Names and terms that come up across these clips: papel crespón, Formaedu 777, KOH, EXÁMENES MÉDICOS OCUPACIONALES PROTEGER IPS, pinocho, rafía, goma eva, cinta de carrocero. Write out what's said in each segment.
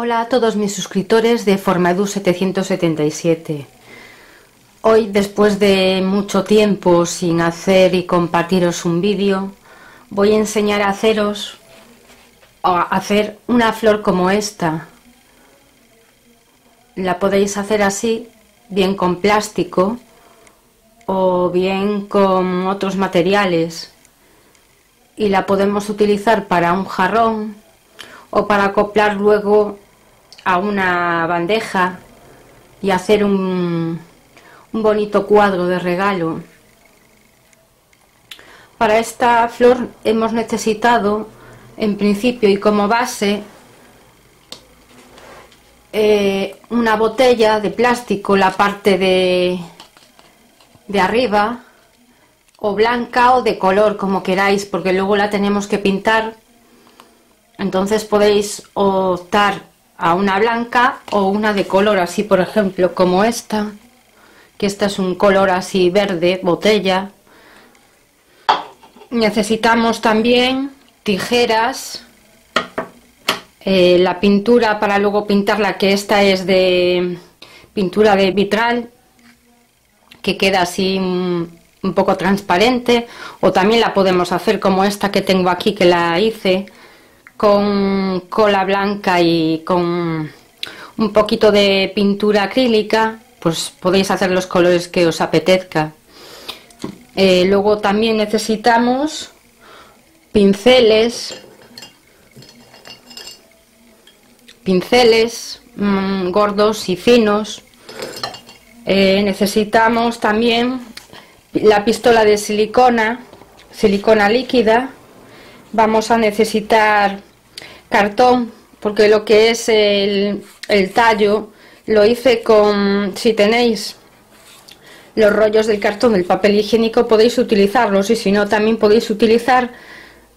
Hola a todos mis suscriptores de Formaedu 777. Hoy, después de mucho tiempo sin hacer y compartiros un vídeo, voy a enseñar a hacer una flor como esta. La podéis hacer así, bien con plástico o bien con otros materiales, y la podemos utilizar para un jarrón o para acoplar luego a una bandeja y hacer un bonito cuadro de regalo. Para esta flor hemos necesitado, en principio y como base, una botella de plástico, la parte de arriba, o blanca o de color, como queráis, porque luego la tenemos que pintar. Entonces podéis optar a una blanca o una de color, así por ejemplo como esta, que esta es un color así verde, botella. Necesitamos también tijeras, la pintura para luego pintarla, que esta es de pintura de vitral, que queda así un poco transparente, o también la podemos hacer como esta que tengo aquí, que la hice con cola blanca y con un poquito de pintura acrílica. Pues podéis hacer los colores que os apetezca. Luego también necesitamos pinceles gordos y finos. Necesitamos también la pistola de silicona líquida. Vamos a necesitar cartón, porque lo que es el tallo lo hice con, si tenéis los rollos del cartón del papel higiénico podéis utilizarlos, y si no también podéis utilizar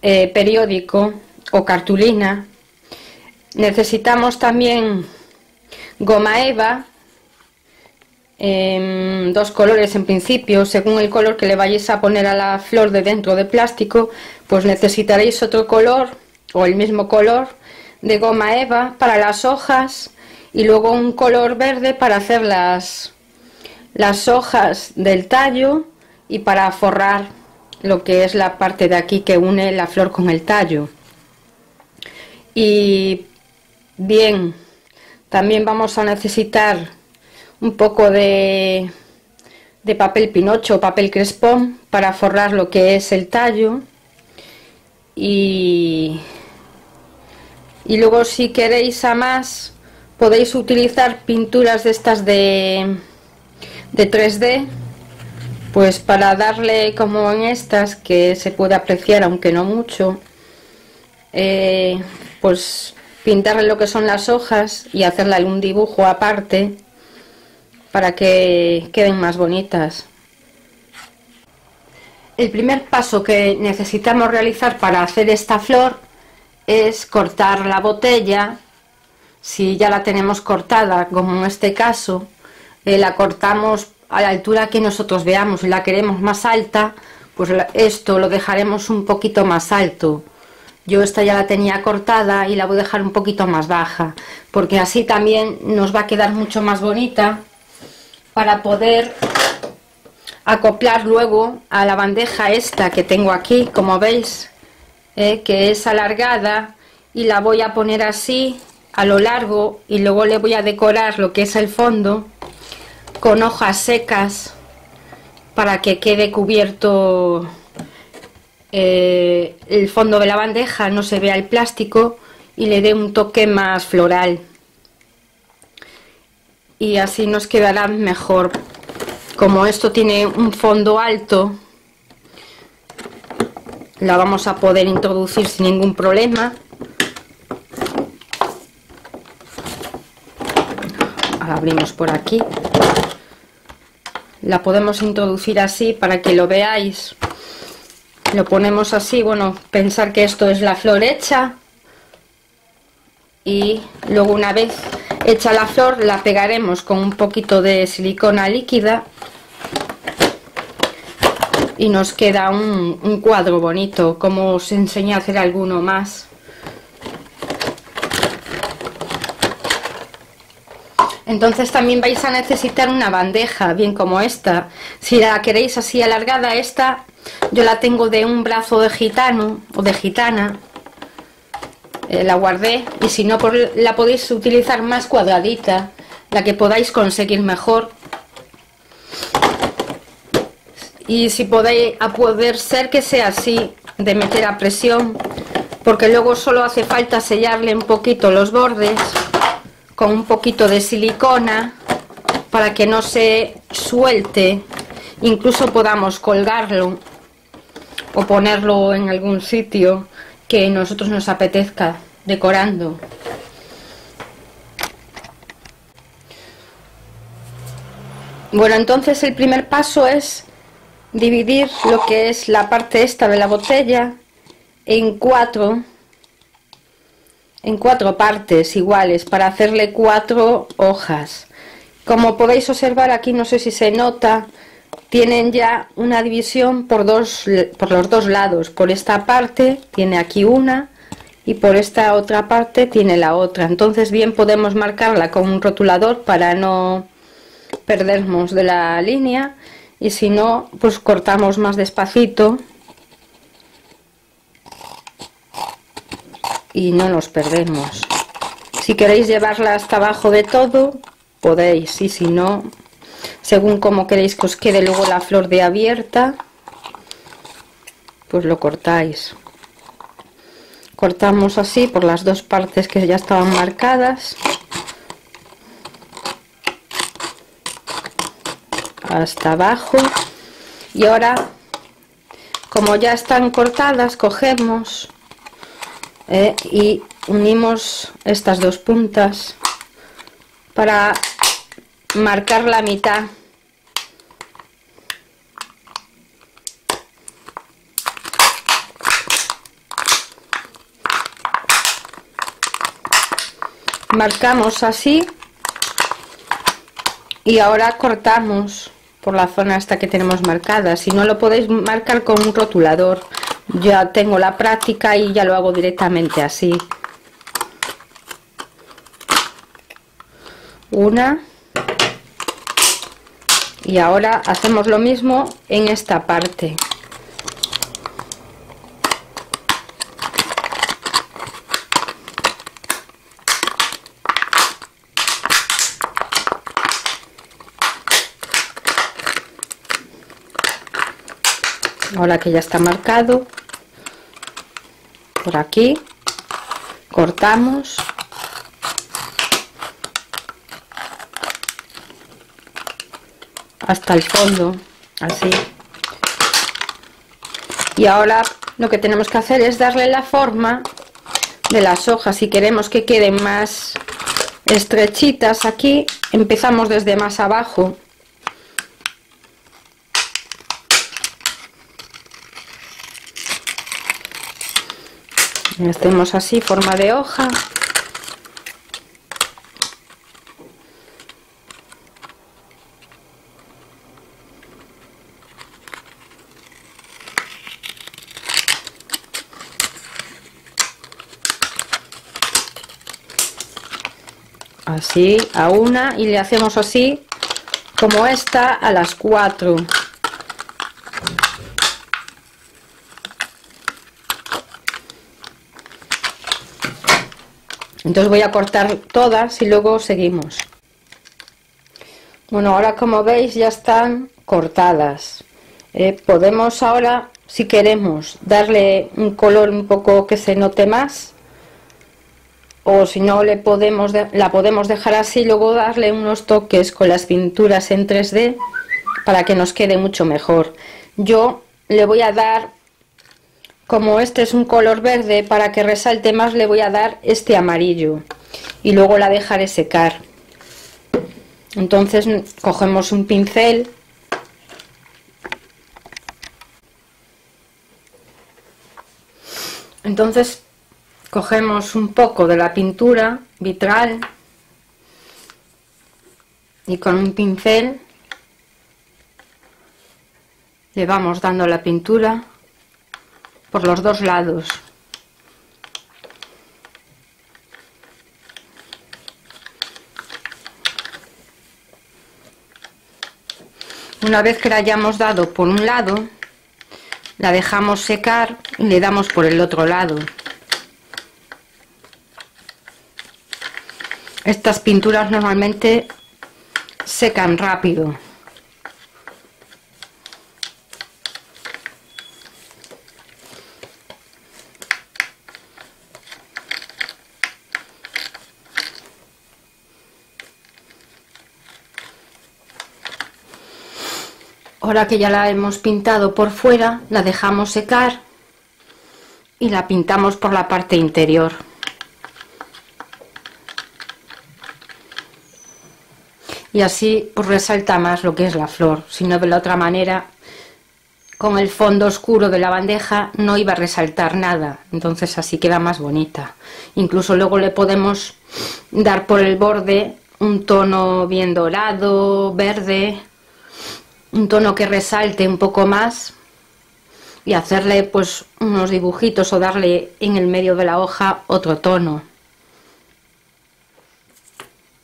periódico o cartulina. Necesitamos también goma eva, dos colores en principio, según el color que le vayáis a poner a la flor de dentro de plástico, pues necesitaréis otro color o el mismo color de goma eva para las hojas, y luego un color verde para hacer las hojas del tallo y para forrar lo que es la parte de aquí que une la flor con el tallo. Y bien, también vamos a necesitar un poco de papel pinocho o papel crespón para forrar lo que es el tallo. Y luego, si queréis a más, podéis utilizar pinturas de estas de 3D, pues para darle, como en estas, que se puede apreciar aunque no mucho, pues pintarle lo que son las hojas y hacerle algún dibujo aparte para que queden más bonitas. El primer paso que necesitamos realizar para hacer esta flor es cortar la botella. Si ya la tenemos cortada, como en este caso, la cortamos a la altura que nosotros veamos. Si la queremos más alta, pues esto lo dejaremos un poquito más alto. Yo esta ya la tenía cortada y la voy a dejar un poquito más baja, porque así también nos va a quedar mucho más bonita para poder acoplar luego a la bandeja esta que tengo aquí, como veis, que es alargada, y la voy a poner así a lo largo, y luego le voy a decorar lo que es el fondo con hojas secas para que quede cubierto el fondo de la bandeja, no se vea el plástico y le dé un toque más floral, y así nos quedará mejor. Como esto tiene un fondo alto, la vamos a poder introducir sin ningún problema. Ahora abrimos por aquí. La podemos introducir así para que lo veáis. Lo ponemos así, bueno, pensar que esto es la flor hecha, y luego, una vez hecha la flor, la pegaremos con un poquito de silicona líquida y nos queda un cuadro bonito, como os enseñé a hacer alguno más. Entonces también vais a necesitar una bandeja, bien como esta. Si la queréis así alargada, esta yo la tengo de un brazo de gitano o de gitana. La guardé, y si no, la podéis utilizar más cuadradita, la que podáis conseguir mejor. Y si podéis, a poder ser que sea así, de meter a presión, porque luego solo hace falta sellarle un poquito los bordes con un poquito de silicona para que no se suelte, incluso podamos colgarlo o ponerlo en algún sitio que nosotros nos apetezca, decorando. Bueno, entonces el primer paso es dividir lo que es la parte esta de la botella en cuatro partes iguales, para hacerle 4 hojas. Como podéis observar aquí, no sé si se nota, tienen ya una división por los dos lados. Por esta parte tiene aquí una, y por esta otra parte tiene la otra. Entonces bien podemos marcarla con un rotulador para no perdernos de la línea, y si no, pues cortamos más despacito y no nos perdemos. Si queréis llevarla hasta abajo de todo, podéis, y si no, según como queréis que os quede luego la flor de abierta, pues lo cortáis. Cortamos así por las dos partes que ya estaban marcadas, hasta abajo. Y ahora, como ya están cortadas, cogemos y unimos estas dos puntas para marcar la mitad. Marcamos así, y ahora cortamos por la zona esta que tenemos marcada. Si no, lo podéis marcar con un rotulador. Ya tengo la práctica y ya lo hago directamente así. Una. Y ahora hacemos lo mismo en esta parte. Ahora que ya está marcado, por aquí cortamos. Hasta el fondo, así. Y ahora lo que tenemos que hacer es darle la forma de las hojas. Si queremos que queden más estrechitas aquí, empezamos desde más abajo. Hacemos así, forma de hoja. Así, a una, y le hacemos así como esta a las 4. Entonces voy a cortar todas y luego seguimos. Bueno, ahora como veis ya están cortadas. Podemos ahora, si queremos, darle un color un poco que se note más, o si no, la podemos dejar así, luego darle unos toques con las pinturas en 3D para que nos quede mucho mejor. Yo le voy a dar, como este es un color verde, para que resalte más le voy a dar este amarillo, y luego la dejaré secar. Entonces cogemos un pincel Cogemos un poco de la pintura vitral y con un pincel le vamos dando la pintura por los dos lados. Una vez que la hayamos dado por un lado, la dejamos secar y le damos por el otro lado. Estas pinturas normalmente secan rápido. Ahora que ya la hemos pintado por fuera, la dejamos secar y la pintamos por la parte interior. Y así pues resalta más lo que es la flor. Si no, de la otra manera, con el fondo oscuro de la bandeja no iba a resaltar nada. Entonces así queda más bonita. Incluso luego le podemos dar por el borde un tono bien dorado, verde, un tono que resalte un poco más, y hacerle pues unos dibujitos o darle en el medio de la hoja otro tono.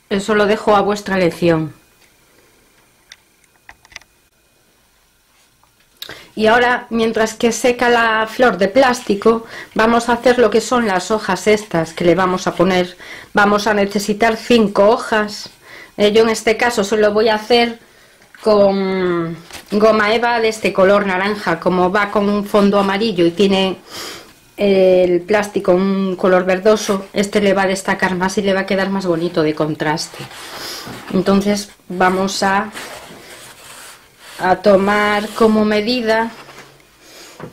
Eso lo dejo a vuestra elección. Y ahora, mientras que seca la flor de plástico, vamos a hacer lo que son las hojas estas que le vamos a poner. Vamos a necesitar 5 hojas. Yo en este caso solo voy a hacer con goma eva de este color naranja. Como va con un fondo amarillo y tiene el plástico un color verdoso, este le va a destacar más y le va a quedar más bonito de contraste. Entonces vamos a tomar como medida.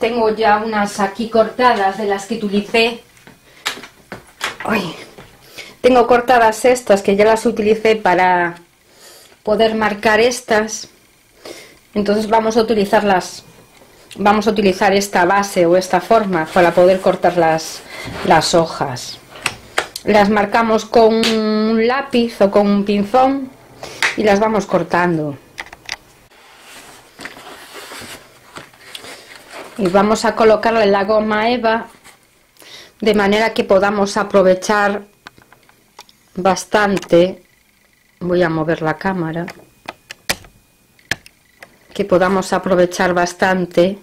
Tengo ya unas aquí cortadas, de las que utilicé. Ay, tengo cortadas estas que ya las utilicé para poder marcar estas. Entonces vamos a utilizarlas, vamos a utilizar esta base o esta forma para poder cortar las hojas. Las marcamos con un lápiz o con un pinzón y las vamos cortando. Y vamos a colocarle la goma eva de manera que podamos aprovechar bastante. Voy a mover la cámara, que podamos aprovechar bastante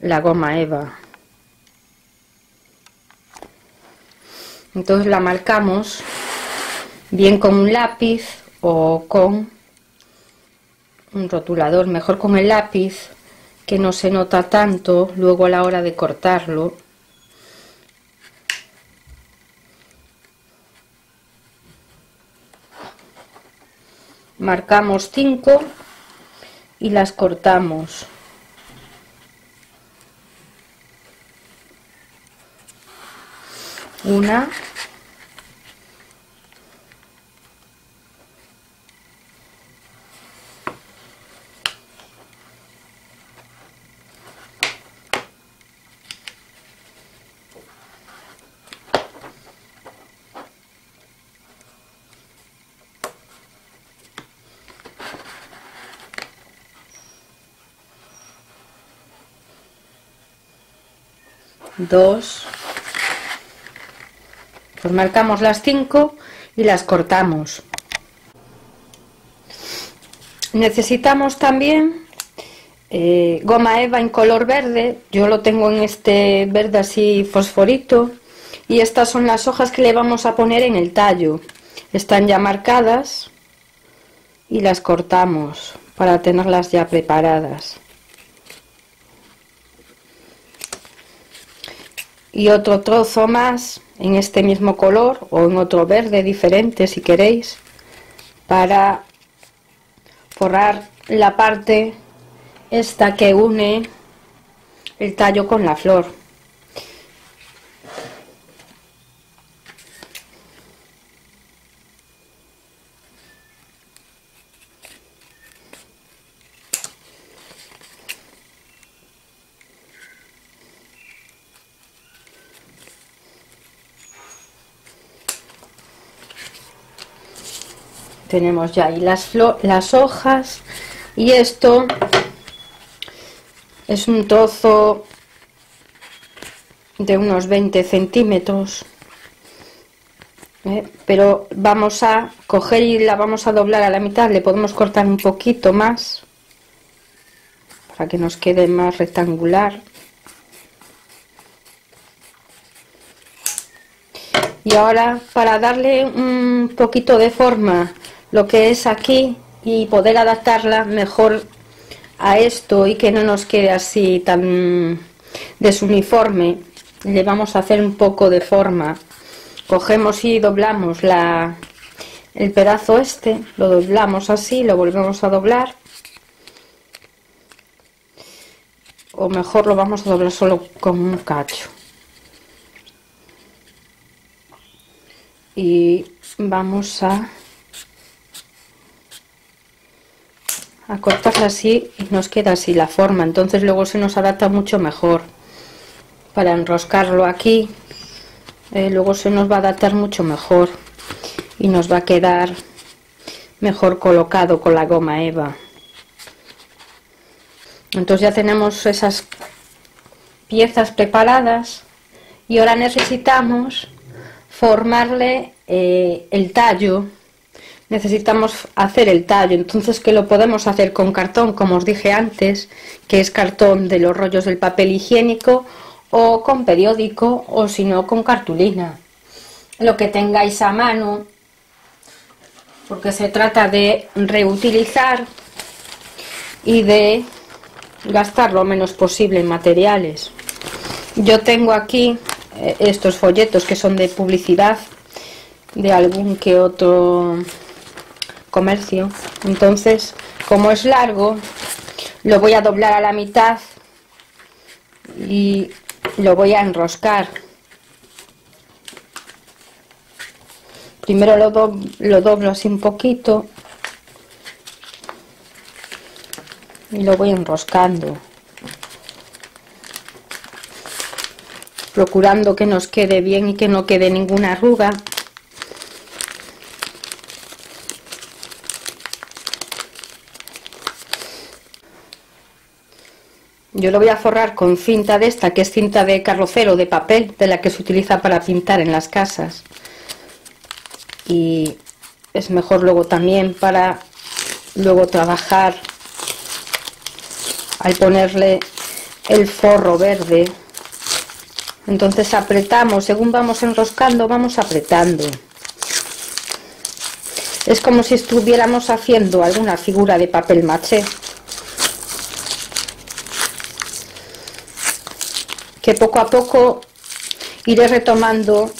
la goma eva. Entonces la marcamos bien con un lápiz o con un rotulador, mejor con el lápiz, que no se nota tanto luego a la hora de cortarlo. Marcamos 5 y las cortamos. Una. Dos. Pues marcamos las 5 y las cortamos. Necesitamos también goma eva en color verde. Yo lo tengo en este verde así fosforito. Y estas son las hojas que le vamos a poner en el tallo. Están ya marcadas y las cortamos para tenerlas ya preparadas. Y otro trozo más en este mismo color o en otro verde diferente si queréis, para forrar la parte esta que une el tallo con la flor. Tenemos ya ahí las hojas, y esto es un trozo de unos 20 centímetros Pero vamos a coger y la vamos a doblar a la mitad, le podemos cortar un poquito más para que nos quede más rectangular. Y ahora, para darle un poquito de forma lo que es aquí y poder adaptarla mejor a esto y que no nos quede así tan desuniforme, le vamos a hacer un poco de forma. Cogemos y doblamos el pedazo este, lo doblamos así, lo volvemos a doblar, o mejor lo vamos a doblar solo con un cacho. Y vamos a cortarla así y nos queda así la forma. Entonces luego se nos adapta mucho mejor para enroscarlo aquí. Luego se nos va a adaptar mucho mejor y nos va a quedar mejor colocado con la goma eva. Entonces ya tenemos esas piezas preparadas y ahora necesitamos formarle el tallo. Necesitamos hacer el tallo, entonces que lo podemos hacer con cartón, como os dije antes, que es cartón de los rollos del papel higiénico, o con periódico, o si no con cartulina, lo que tengáis a mano, porque se trata de reutilizar y de gastar lo menos posible en materiales. Yo tengo aquí estos folletos que son de publicidad de algún que otro comercio. Entonces, como es largo, lo voy a doblar a la mitad y lo voy a enroscar. Primero lo doblo así un poquito y lo voy enroscando, procurando que nos quede bien y que no quede ninguna arruga. Yo lo voy a forrar con cinta de esta, que es cinta de carrocero, de papel, de la que se utiliza para pintar en las casas. Y es mejor luego también para luego trabajar al ponerle el forro verde. Entonces apretamos, según vamos enroscando, vamos apretando. Es como si estuviéramos haciendo alguna figura de papel maché, que poco a poco iré retomando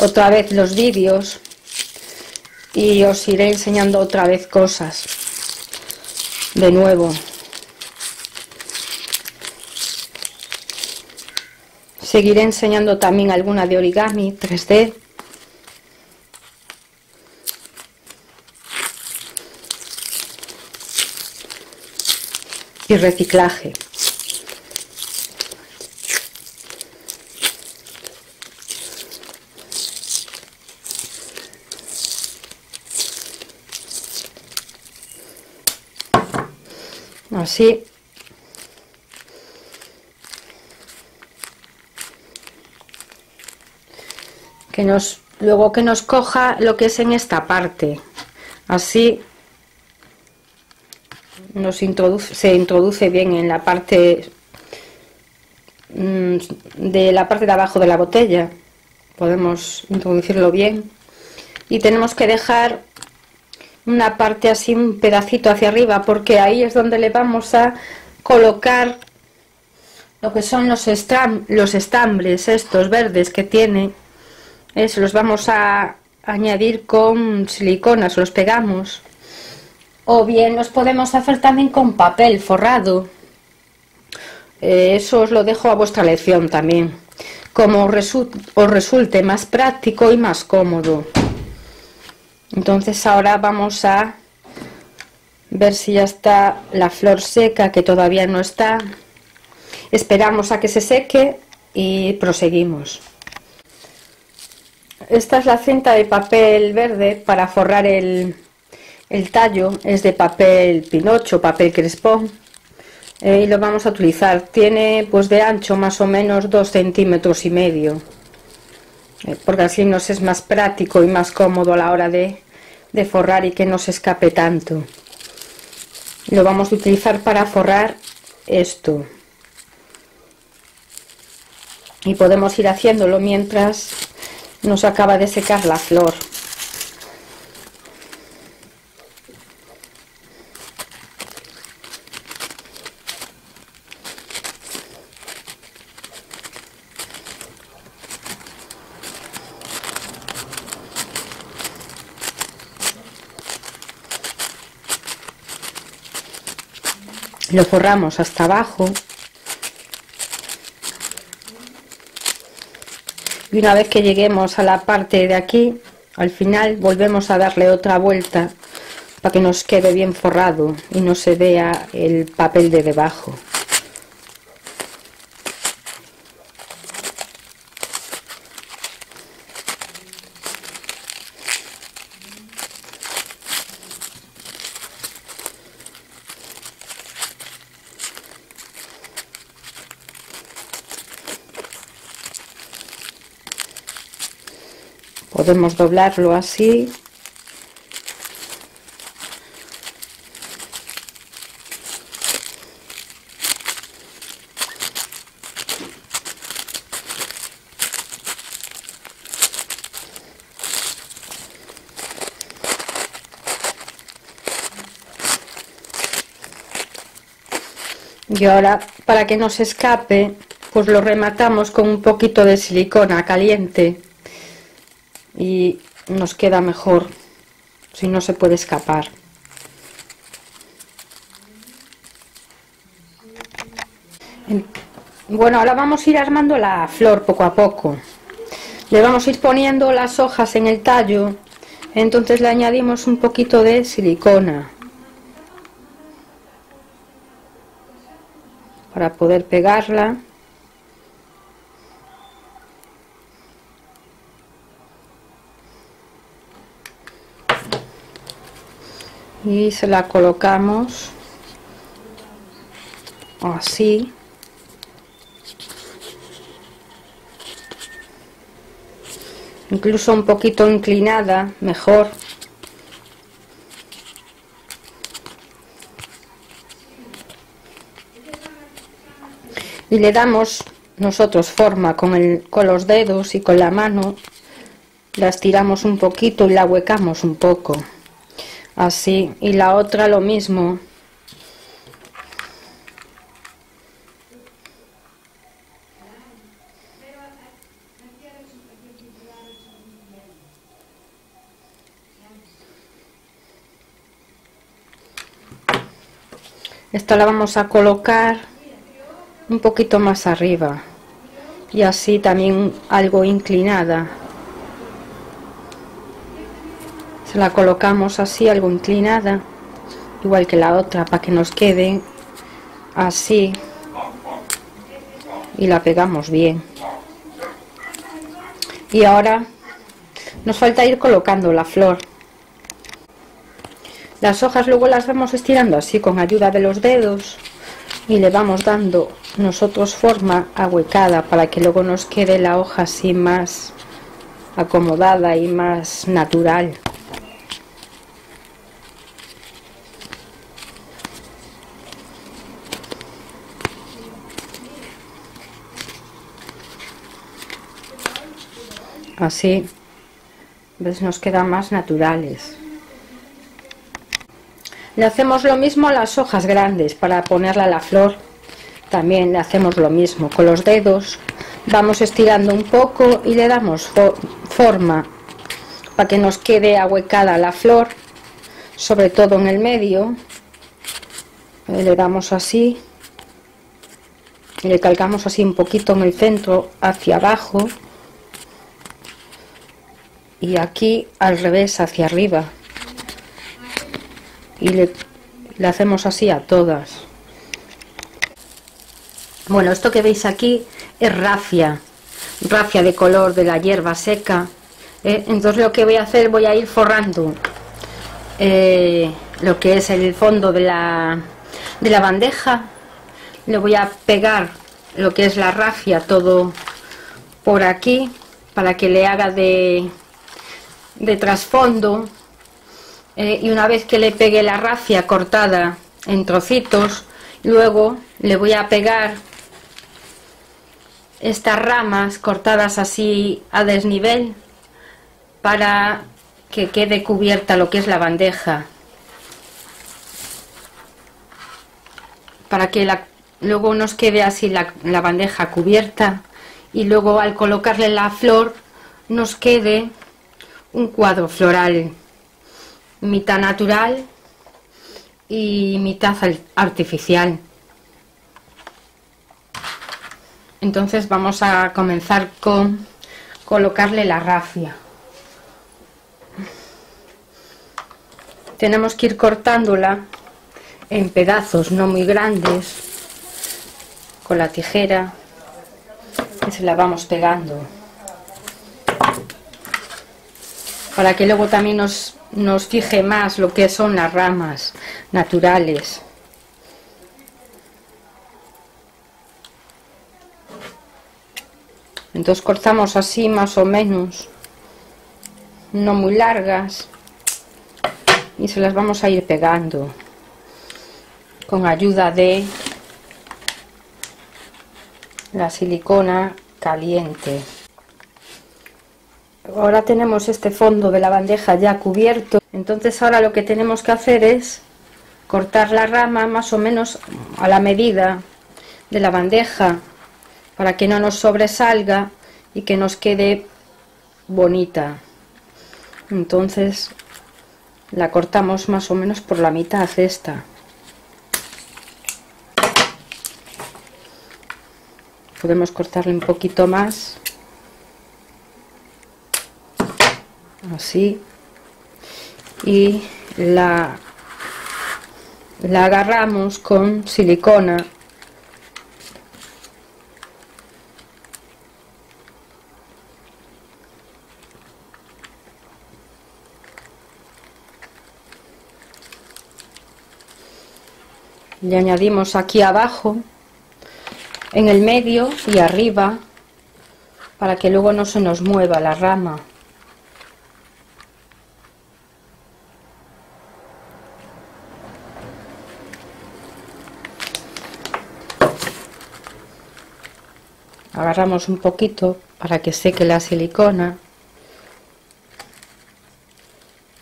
otra vez los vídeos y os iré enseñando otra vez cosas de nuevo. Seguiré enseñando también alguna de origami 3D. Y reciclaje. Así. Luego que nos coja lo que es en esta parte, así se introduce bien en la parte de abajo de la botella. Podemos introducirlo bien y tenemos que dejar una parte así, un pedacito hacia arriba, porque ahí es donde le vamos a colocar lo que son los estambres estos verdes que tiene. Se los vamos a añadir con silicona, se los pegamos, o bien los podemos hacer también con papel forrado. Eso os lo dejo a vuestra elección también, como os resulte más práctico y más cómodo. Entonces ahora vamos a ver si ya está la flor seca, que todavía no está. Esperamos a que se seque y proseguimos. Esta es la cinta de papel verde para forrar el tallo. Es de papel pinocho, papel crespón, y lo vamos a utilizar. Tiene pues de ancho más o menos 2,5 centímetros. porque así nos es más práctico y más cómodo a la hora de forrar y que no se escape tanto. Lo vamos a utilizar para forrar esto y podemos ir haciéndolo mientras nos acaba de secar la flor. Lo forramos hasta abajo y una vez que lleguemos a la parte de aquí, al final volvemos a darle otra vuelta para que nos quede bien forrado y no se vea el papel de debajo. Podemos doblarlo así y ahora, para que no se escape, pues lo rematamos con un poquito de silicona caliente y nos queda mejor, si no se puede escapar. Bueno, ahora vamos a ir armando la flor poco a poco. Le vamos a ir poniendo las hojas en el tallo, entonces le añadimos un poquito de silicona para poder pegarla. Y se la colocamos así. Incluso un poquito inclinada, mejor. Y le damos nosotros forma con los dedos y con la mano. La estiramos un poquito y la huecamos un poco. Así, y la otra lo mismo. Esta la vamos a colocar un poquito más arriba y así también algo inclinada. La colocamos así, algo inclinada, igual que la otra, para que nos quede así y la pegamos bien. Y ahora nos falta ir colocando la flor. Las hojas luego las vamos estirando así con ayuda de los dedos y le vamos dando nosotros forma ahuecada para que luego nos quede la hoja así más acomodada y más natural. Así, ¿ves? Nos quedan más naturales. Le hacemos lo mismo a las hojas grandes para ponerla a la flor. También le hacemos lo mismo con los dedos. Vamos estirando un poco y le damos forma para que nos quede ahuecada la flor, sobre todo en el medio. Le damos así y le calcamos así un poquito en el centro hacia abajo. Y aquí al revés, hacia arriba, y le hacemos así a todas. Bueno, esto que veis aquí es rafia de color de la hierba seca, entonces lo que voy a hacer, voy a ir forrando lo que es el fondo de la bandeja. Le voy a pegar lo que es la rafia todo por aquí para que le haga de trasfondo, y una vez que le pegue la rafia cortada en trocitos, luego le voy a pegar estas ramas cortadas así a desnivel para que quede cubierta lo que es la bandeja, para que luego nos quede así la bandeja cubierta, y luego al colocarle la flor nos quede un cuadro floral mitad natural y mitad artificial. Entonces vamos a comenzar con colocarle la rafia. Tenemos que ir cortándola en pedazos no muy grandes con la tijera, que se la vamos pegando para que luego también nos fije más lo que son las ramas naturales. Entonces cortamos así más o menos, no muy largas, y se las vamos a ir pegando con ayuda de la silicona caliente. Ahora tenemos este fondo de la bandeja ya cubierto, entonces ahora lo que tenemos que hacer es cortar la rama más o menos a la medida de la bandeja, para que no nos sobresalga y que nos quede bonita. Entonces la cortamos más o menos por la mitad esta, podemos cortarle un poquito más, así, y la agarramos con silicona y añadimos aquí abajo, en el medio y arriba, para que luego no se nos mueva la rama. Agarramos un poquito para que seque la silicona,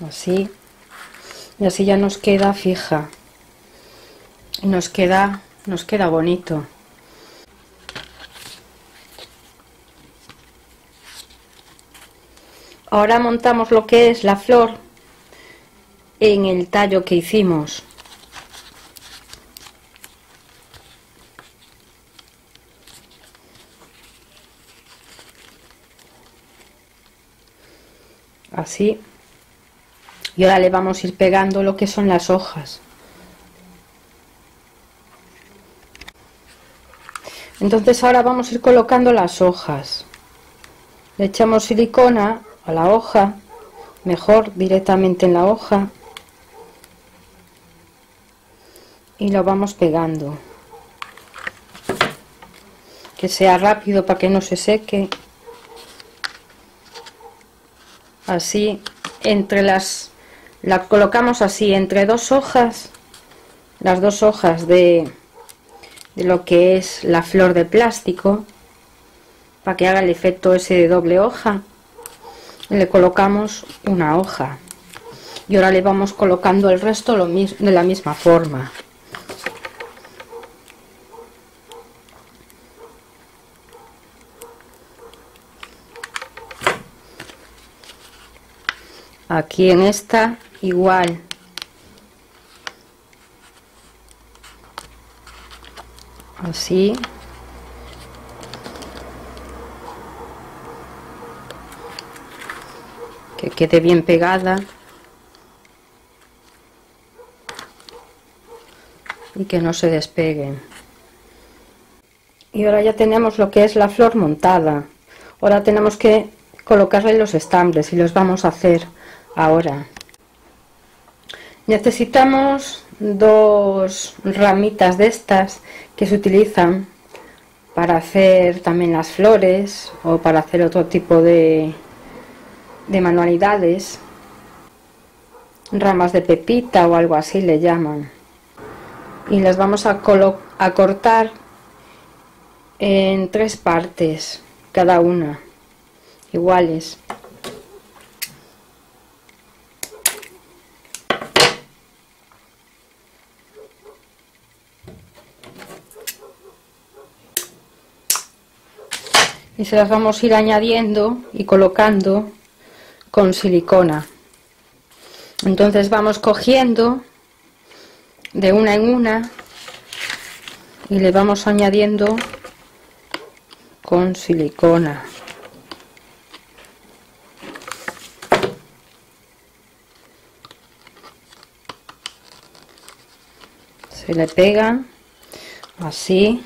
así, y así ya nos queda fija y nos queda bonito. Ahora montamos lo que es la flor en el tallo que hicimos. Así. Y ahora le vamos a ir pegando lo que son las hojas. Entonces ahora vamos a ir colocando las hojas. Le echamos silicona a la hoja, mejor directamente en la hoja, y lo vamos pegando, que sea rápido para que no se seque. Así, la colocamos así entre dos hojas, las dos hojas de lo que es la flor de plástico, para que haga el efecto ese de doble hoja. Le colocamos una hoja y ahora le vamos colocando el resto de la misma forma. Aquí en esta igual. Así. Que quede bien pegada y que no se despegue. Y ahora ya tenemos lo que es la flor montada. Ahora tenemos que colocarle los estambres, y los vamos a hacer ahora. Necesitamos dos ramitas de estas que se utilizan para hacer también las flores o para hacer otro tipo de manualidades, ramas de pepita o algo así le llaman, y las vamos a cortar en 3 partes cada una iguales. Y se las vamos a ir añadiendo y colocando con silicona. Entonces vamos cogiendo de una en una y le vamos añadiendo con silicona. Se le pega así.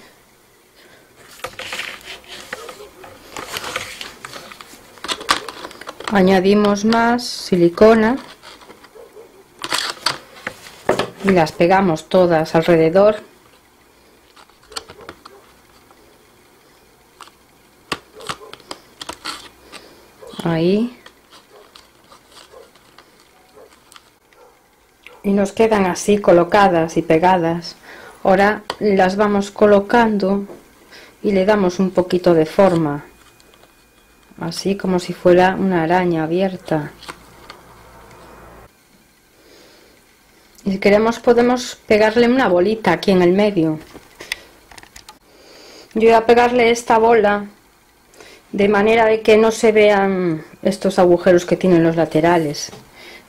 Añadimos más silicona y las pegamos todas alrededor. Ahí. Y nos quedan así colocadas y pegadas. Ahora las vamos colocando y le damos un poquito de forma. Así como si fuera una araña abierta. Y si queremos podemos pegarle una bolita aquí en el medio. Yo voy a pegarle esta bola de manera de que no se vean estos agujeros que tienen los laterales.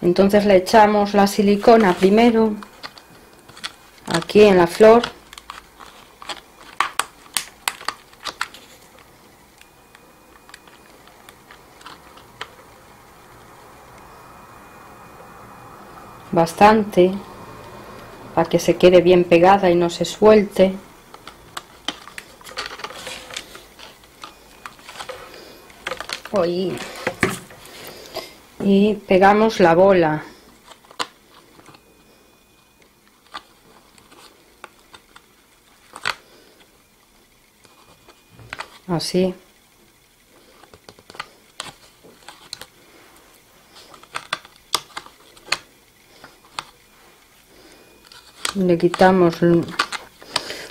Entonces le echamos la silicona primero aquí en la flor. Bastante para que se quede bien pegada y no se suelte. Y pegamos la bola. Así. Le quitamos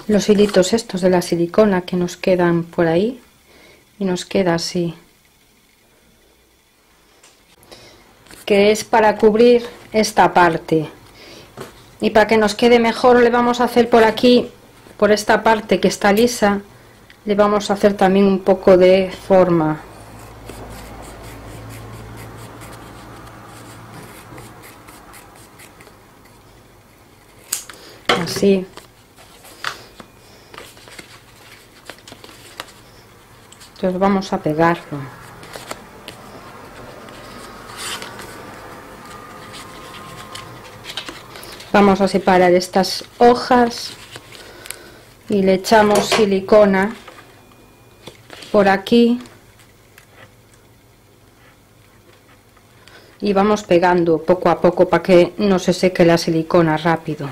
los hilitos estos de la silicona que nos quedan por ahí y nos queda así, que es para cubrir esta parte. Y para que nos quede mejor le vamos a hacer por aquí, por esta parte que está lisa, le vamos a hacer también un poco de forma. Así. Entonces vamos a pegarlo. Vamos a separar estas hojas y le echamos silicona por aquí y vamos pegando poco a poco para que no se seque la silicona rápido.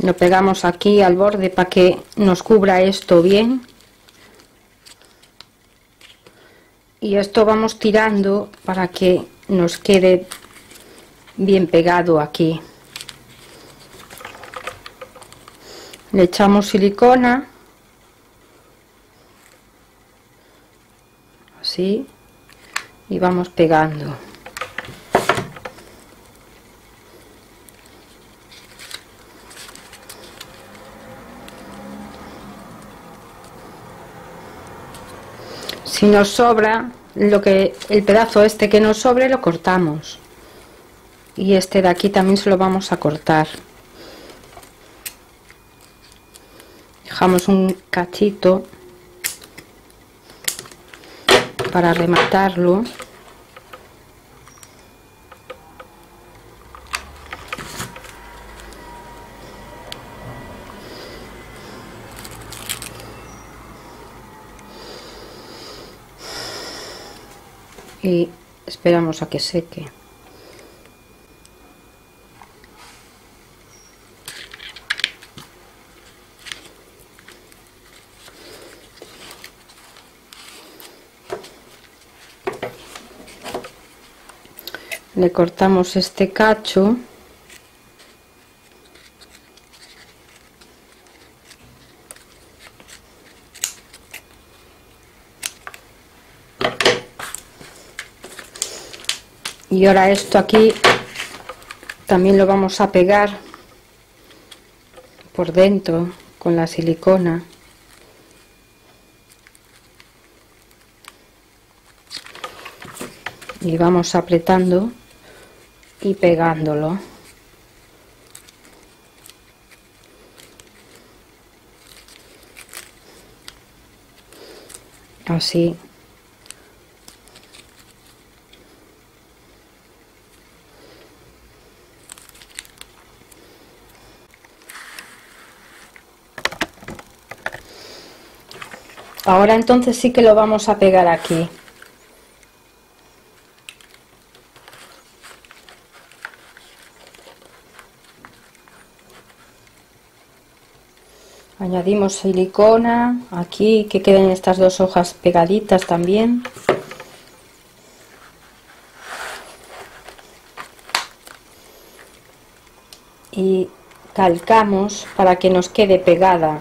Lo pegamos aquí al borde para que nos cubra esto bien. Y esto vamos tirando para que nos quede bien pegado aquí. Le echamos silicona. Así. Y vamos pegando. Si nos sobra, el pedazo este que nos sobre lo cortamos. Y este de aquí también se lo vamos a cortar. Dejamos un cachito para rematarlo. Y esperamos a que seque. le cortamos este cacho y ahora esto aquí también lo vamos a pegar por dentro con la silicona. Y vamos apretando y pegándolo. Así. Ahora entonces sí que lo vamos a pegar aquí. Añadimos silicona aquí, que queden estas dos hojas pegaditas también. Y calcamos para que nos quede pegada.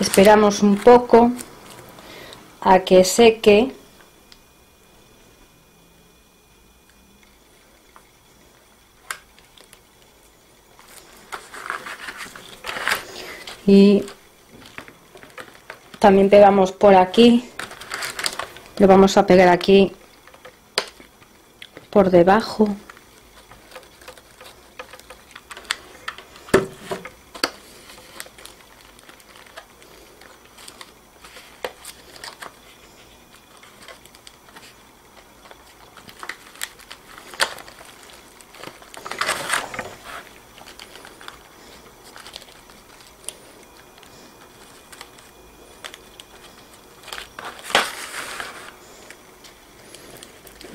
Esperamos un poco a que seque. Y también pegamos por aquí, lo vamos a pegar aquí por debajo.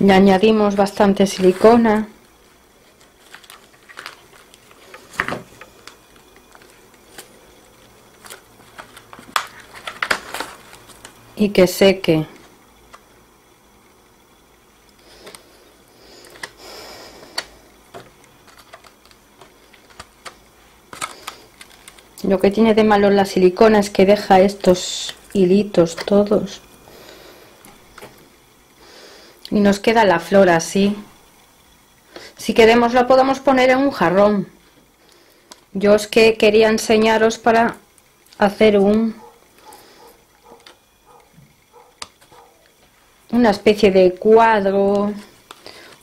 Le añadimos bastante silicona y que seque. Lo que tiene de malo la silicona es que deja estos hilitos todos. Y nos queda la flor así. Si queremos la podemos poner en un jarrón. Yo es que quería enseñaros para hacer una especie de cuadro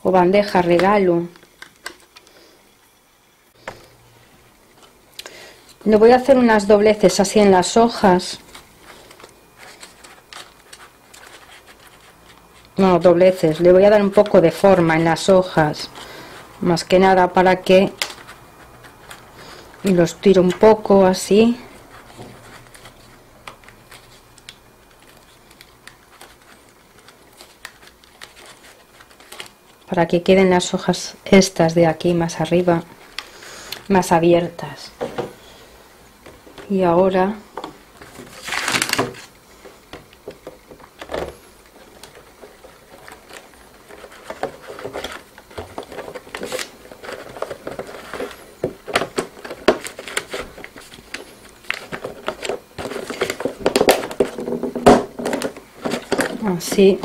o bandeja regalo. Le voy a hacer unas dobleces así en las hojas. No, dobleces, le voy a dar un poco de forma en las hojas, más que nada para que, y los tiro un poco así, para que queden las hojas estas de aquí más arriba, más abiertas. Y ahora así,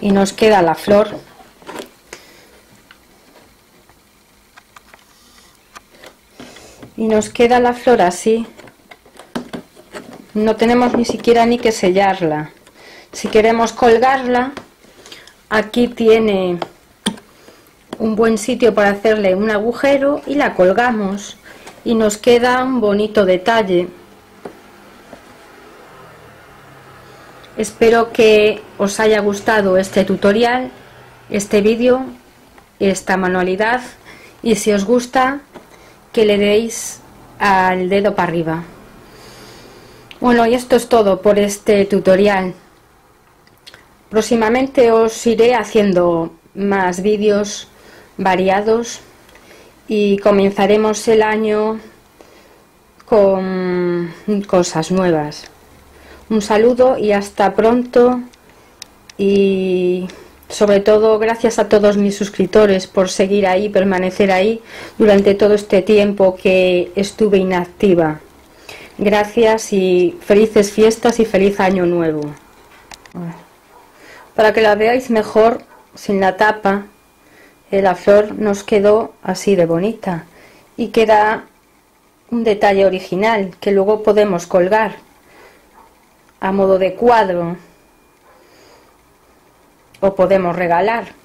y nos queda la flor. Y nos queda la flor así. No tenemos ni siquiera ni que sellarla. Si queremos colgarla, aquí tiene un buen sitio para hacerle un agujero y la colgamos y nos queda un bonito detalle. Espero que os haya gustado este tutorial, este vídeo, esta manualidad, y si os gusta, que le deis al dedo para arriba. Bueno, y esto es todo por este tutorial. Próximamente os iré haciendo más vídeos variados y comenzaremos el año con cosas nuevas. Un saludo y hasta pronto, y sobre todo gracias a todos mis suscriptores por seguir ahí, permanecer ahí durante todo este tiempo que estuve inactiva. Gracias y felices fiestas y feliz año nuevo. Para que la veáis mejor, sin la tapa, la flor nos quedó así de bonita y queda un detalle original que luego podemos colgar a modo de cuadro o podemos regalar.